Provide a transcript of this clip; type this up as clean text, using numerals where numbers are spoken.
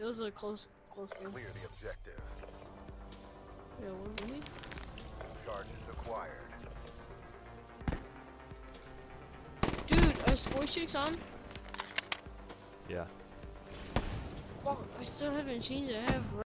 It was a close game. Clear the objective. Yeah, what was it? Charges acquired. Dude, are sports chicks on? Yeah. Fuck, I still haven't changed. I have.